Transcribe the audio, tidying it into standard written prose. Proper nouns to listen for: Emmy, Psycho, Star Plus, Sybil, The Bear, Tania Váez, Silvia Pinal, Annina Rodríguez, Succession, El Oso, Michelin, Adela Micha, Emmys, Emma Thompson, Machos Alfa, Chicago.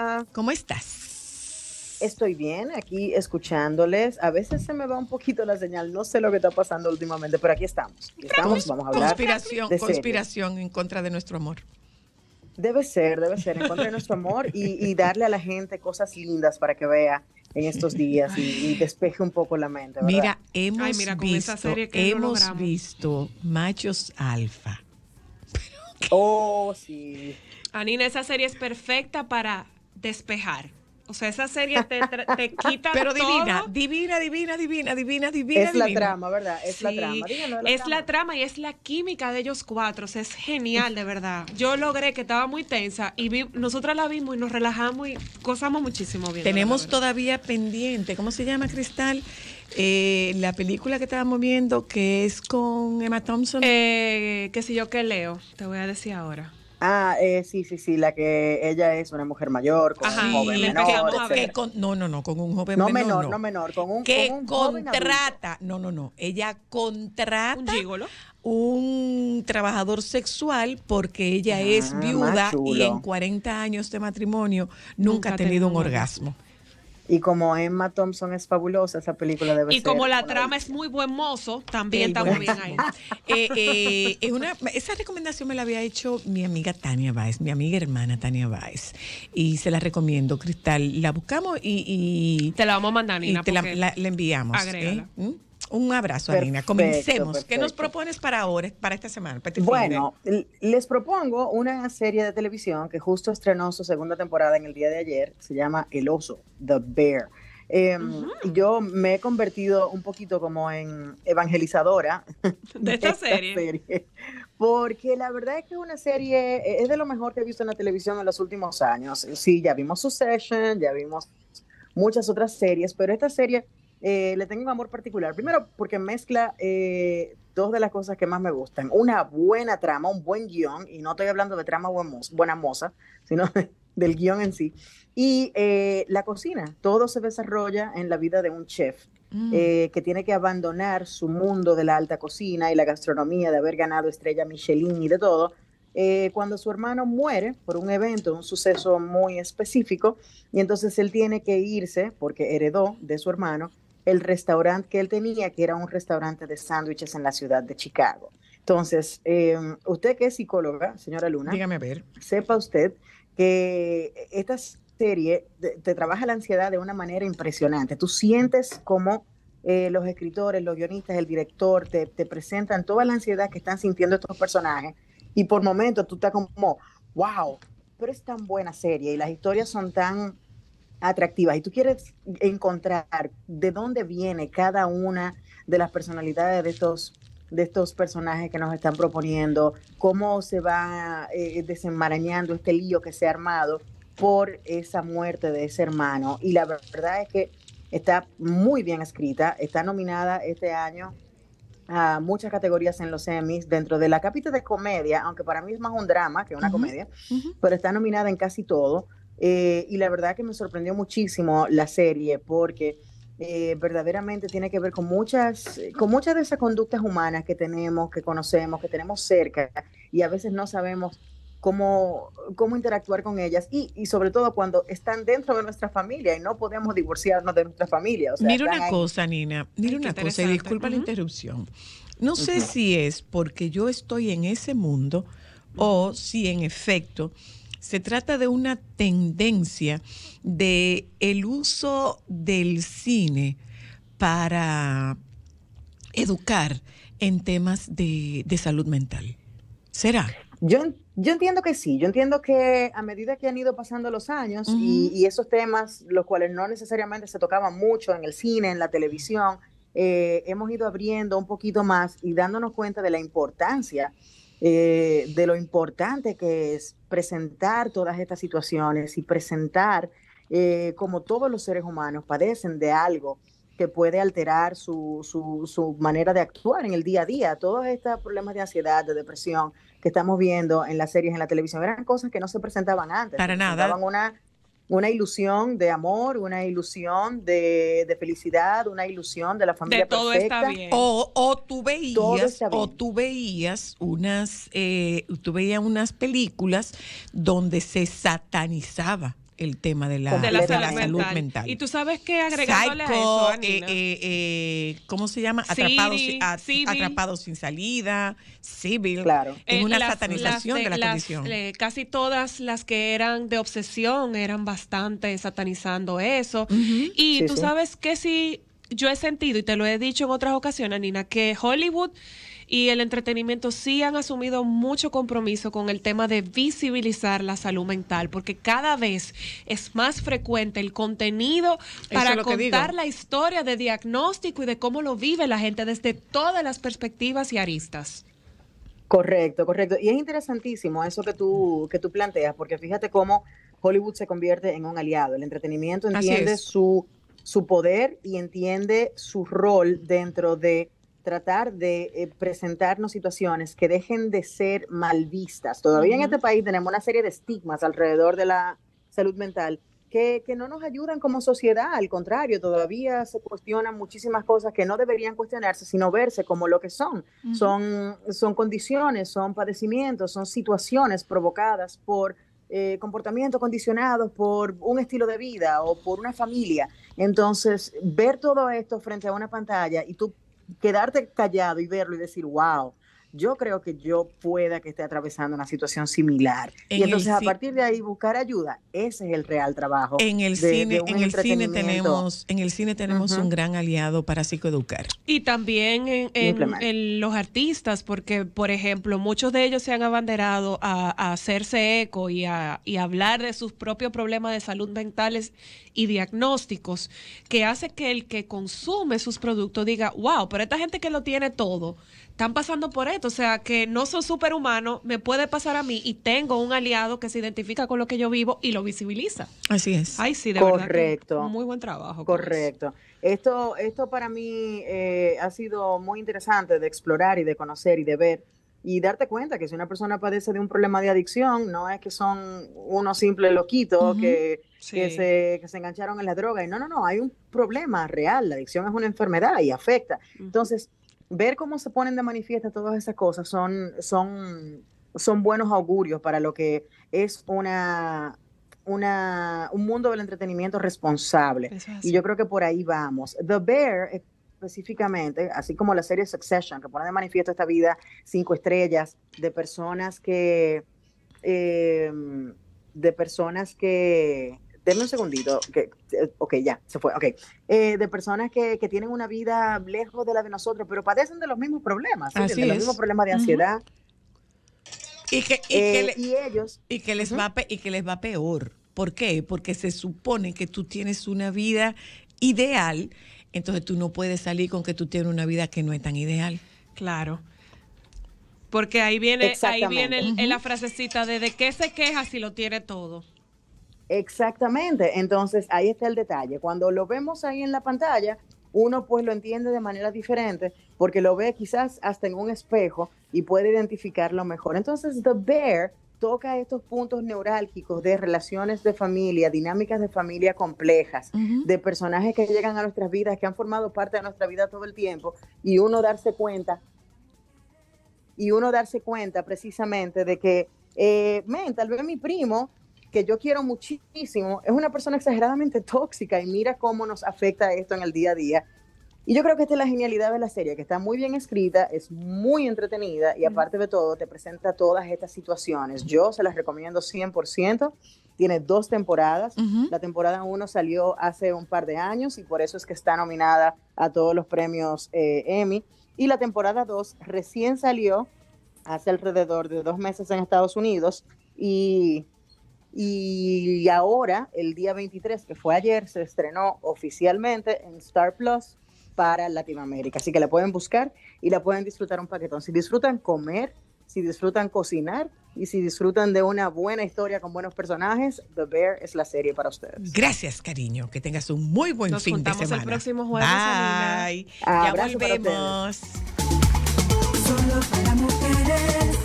Hola. ¿Cómo estás? Estoy bien, aquí escuchándoles. A veces se me va un poquito la señal, no sé lo que está pasando últimamente, pero aquí estamos. Vamos a hablar. Conspiración en contra de nuestro amor. Debe ser, en contra de nuestro amor y darle a la gente cosas lindas para que vea en estos días y despeje un poco la mente, ¿verdad? Mira, hemos visto Machos Alfa. Oh, sí. Anina, esa serie es perfecta para despejar. O sea, esa serie te quita pero todo. Pero divina. Es la trama, ¿verdad? Es la trama y es la química de ellos cuatro. O sea, es genial, de verdad. Yo logré, que estaba muy tensa, y nosotras la vimos y nos relajamos y gozamos muchísimo bien. Tenemos todavía pendiente, ¿cómo se llama, Cristal? La película que estábamos viendo, que es con Emma Thompson. Qué sé yo, qué leo, te voy a decir ahora. Sí, la que ella es una mujer mayor, con un joven menor. Con un joven menor. No menor, con un joven adulto. Que contrata, ella contrata un trabajador sexual porque ella es viuda y en 40 años de matrimonio nunca ha tenido un orgasmo. Y como Emma Thompson es fabulosa, esa película debe ser. Y como la trama es muy buen mozo, también está muy bien ahí. Esa recomendación me la había hecho mi amiga Tania Váez, mi amiga hermana Tania Váez. Y se la recomiendo, Cristal. La buscamos y te la vamos a mandar, Nina. Y te la enviamos. Agrégala. Un abrazo, Alina. Comencemos. Perfecto. ¿Qué nos propones para ahora, para esta semana? Bueno, les propongo una serie de televisión que justo estrenó su segunda temporada en el día de ayer. Se llama El Oso, The Bear. Yo me he convertido un poquito como en evangelizadora de esta serie. Porque la verdad es que una serie es de lo mejor que he visto en la televisión en los últimos años. Sí, ya vimos Succession, ya vimos muchas otras series, pero esta serie... le tengo un amor particular. Primero, porque mezcla dos de las cosas que más me gustan. Una buena trama, un buen guión, y no estoy hablando de trama buena moza, sino del guión en sí. Y la cocina. Todo se desarrolla en la vida de un chef que tiene que abandonar su mundo de la alta cocina y la gastronomía, de haber ganado estrella Michelin y de todo, cuando su hermano muere por un evento, un suceso muy específico, y entonces él tiene que irse, porque heredó de su hermano el restaurante que él tenía, que era un restaurante de sándwiches en la ciudad de Chicago. Entonces, usted que es psicóloga, señora Luna, dígame a ver. Sepa usted que esta serie te trabaja la ansiedad de una manera impresionante. Tú sientes como los escritores, los guionistas, el director, te presentan toda la ansiedad que están sintiendo estos personajes, y por momentos tú estás como, wow, pero es tan buena serie, y las historias son tan atractivas, y tú quieres encontrar de dónde viene cada una de las personalidades de estos personajes que nos están proponiendo, cómo se va desenmarañando este lío que se ha armado por esa muerte de ese hermano. Y la verdad es que está muy bien escrita, está nominada este año a muchas categorías en los Emmys, dentro de la cápita de comedia, aunque para mí es más un drama que una comedia, pero está nominada en casi todo. Y la verdad que me sorprendió muchísimo la serie, porque verdaderamente tiene que ver con muchas de esas conductas humanas que tenemos, que conocemos, que tenemos cerca, y a veces no sabemos cómo interactuar con ellas, y sobre todo cuando están dentro de nuestra familia y no podemos divorciarnos de nuestra familia. O sea, mira una cosa, Nina, y disculpa la interrupción. No sé si es porque yo estoy en ese mundo o si en efecto... Se trata de una tendencia de el uso del cine para educar en temas de salud mental. ¿Será? Yo entiendo que sí. Yo entiendo que a medida que han ido pasando los años y esos temas, los cuales no necesariamente se tocaban mucho en el cine, en la televisión, hemos ido abriendo un poquito más y dándonos cuenta de la importancia de lo importante que es presentar todas estas situaciones y presentar como todos los seres humanos padecen de algo que puede alterar su manera de actuar en el día a día. Todos estos problemas de ansiedad, de depresión que estamos viendo en las series, en la televisión, eran cosas que no se presentaban antes. Para nada. Presentaban una ilusión de amor, una ilusión de felicidad, una ilusión de la familia perfecta. De todo está bien. O tú veías unas películas donde se satanizaba el tema de la salud mental. Y tú sabes que agregándole Psycho, a eso, Anina, ¿cómo se llama? Atrapados sin salida, Sybil, claro. Es una satanización de la condición. Casi todas las que eran de obsesión eran bastante satanizando eso. Y sí, tú sabes que sí, yo he sentido, y te lo he dicho en otras ocasiones, Anina, que Hollywood y el entretenimiento sí han asumido mucho compromiso con el tema de visibilizar la salud mental, porque cada vez es más frecuente el contenido para contar la historia de diagnóstico y de cómo lo vive la gente desde todas las perspectivas y aristas. Correcto, correcto. Y es interesantísimo eso que tú planteas, porque fíjate cómo Hollywood se convierte en un aliado. El entretenimiento entiende su poder y entiende su rol dentro de tratar de presentarnos situaciones que dejen de ser mal vistas. Todavía en este país tenemos una serie de estigmas alrededor de la salud mental que no nos ayudan como sociedad, al contrario, todavía se cuestionan muchísimas cosas que no deberían cuestionarse, sino verse como lo que son. Son condiciones, son padecimientos, son situaciones provocadas por comportamientos condicionados por un estilo de vida o por una familia. Entonces, ver todo esto frente a una pantalla y tú quedarte callado y verlo y decir, wow, yo creo que yo pueda que esté atravesando una situación similar. Y entonces a partir de ahí buscar ayuda. Ese es el real trabajo. En el cine tenemos un gran aliado para psicoeducar. Y también en los artistas, porque por ejemplo muchos de ellos se han abanderado a hacerse eco y a hablar de sus propios problemas de salud mentales y diagnósticos, que hace que el que consume sus productos diga, wow, pero esta gente que lo tiene todo, están pasando por esto, o sea, que no son superhumanos, me puede pasar a mí y tengo un aliado que se identifica con lo que yo vivo y lo visibiliza. Así es. Ay, sí, de verdad. Muy buen trabajo. Correcto. Esto para mí ha sido muy interesante de explorar y de conocer y de ver y darte cuenta que si una persona padece de un problema de adicción, no es que son unos simples loquitos que se engancharon en la droga. Y no, hay un problema real. La adicción es una enfermedad y afecta. Entonces, ver cómo se ponen de manifiesta todas esas cosas son buenos augurios para lo que es un mundo del entretenimiento responsable. Y yo creo que por ahí vamos. The Bear, específicamente, así como la serie Succession, que pone de manifiesto esta vida 5 estrellas de personas que... Denme un segundito. Ok, ya, se fue. Okay. De personas que tienen una vida lejos de la de nosotros, pero padecen de los mismos problemas, ¿sí? De los mismos problemas de ansiedad. Y que les va peor. ¿Por qué? Porque se supone que tú tienes una vida ideal, entonces tú no puedes salir con que tú tienes una vida que no es tan ideal. Claro. Porque ahí viene la frasecita de qué se queja si lo tiene todo. Exactamente, entonces ahí está el detalle. Cuando lo vemos ahí en la pantalla, uno pues lo entiende de manera diferente porque lo ve quizás hasta en un espejo y puede identificarlo mejor. Entonces The Bear toca estos puntos neurálgicos de relaciones de familia, dinámicas de familia complejas, de personajes que llegan a nuestras vidas, que han formado parte de nuestra vida todo el tiempo, y uno darse cuenta precisamente de que, tal vez mi primo, que yo quiero muchísimo, es una persona exageradamente tóxica y mira cómo nos afecta esto en el día a día. Y yo creo que esta es la genialidad de la serie, que está muy bien escrita, es muy entretenida y aparte de todo te presenta todas estas situaciones. Yo se las recomiendo 100%, tiene 2 temporadas, la temporada 1 salió hace un par de años y por eso es que está nominada a todos los premios Emmy, y la temporada 2 recién salió hace alrededor de 2 meses en Estados Unidos y ahora, el día 23, que fue ayer, se estrenó oficialmente en Star Plus para Latinoamérica. Así que la pueden buscar y la pueden disfrutar un paquetón. Si disfrutan comer, si disfrutan cocinar y si disfrutan de una buena historia con buenos personajes, The Bear es la serie para ustedes. Gracias, cariño. Que tengas un muy buen fin de semana. Nos juntamos el próximo jueves. Bye. Ya volvemos. Solo para mujeres.